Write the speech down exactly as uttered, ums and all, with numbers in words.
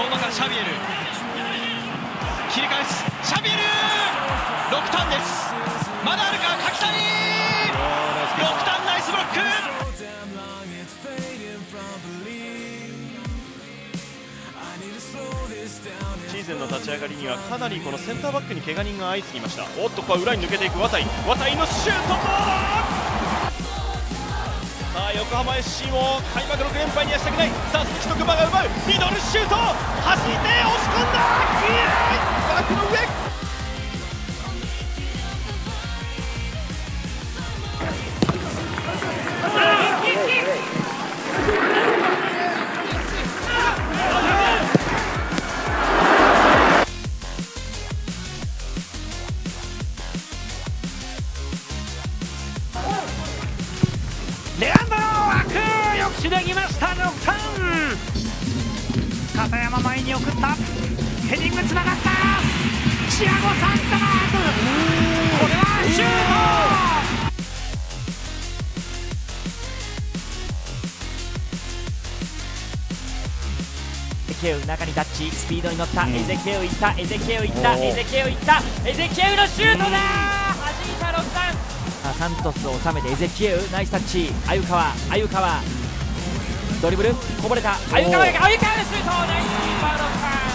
相馬からシャビエル、切り返すシャビエル、ろくターンです。まだあるか、柿谷、ろくターン、ナイスブロック。シーズンの立ち上がりにはかなりこのセンターバックに怪我人が相次ぎました。おっと、ここは裏に抜けていく綿井、綿井のシュート、どうだ。さあ、横浜 エフシー も開幕ろく連敗にはしたくない。さあ、鈴木徳馬が奪うミドルシュート、走って押し込んだ、イエーイ、バックの上。レアンドロー枠、よくしできました。ろくターン、片山前に送った、ヘディングつながった、チアゴ・サンタナーズ、これはシュート。エゼキエウ中にタッチ、スピードに乗った、エゼキエウいった、エゼキエウいった、エゼキエウいった、エゼキエウのシュートだー、弾いたろくターン。サントスを収めてエゼキエウ、ナイスタッチ、鮎川、鮎川ドリブルこぼれた、鮎川、鮎川のシュート、ナイスキーパーのパー。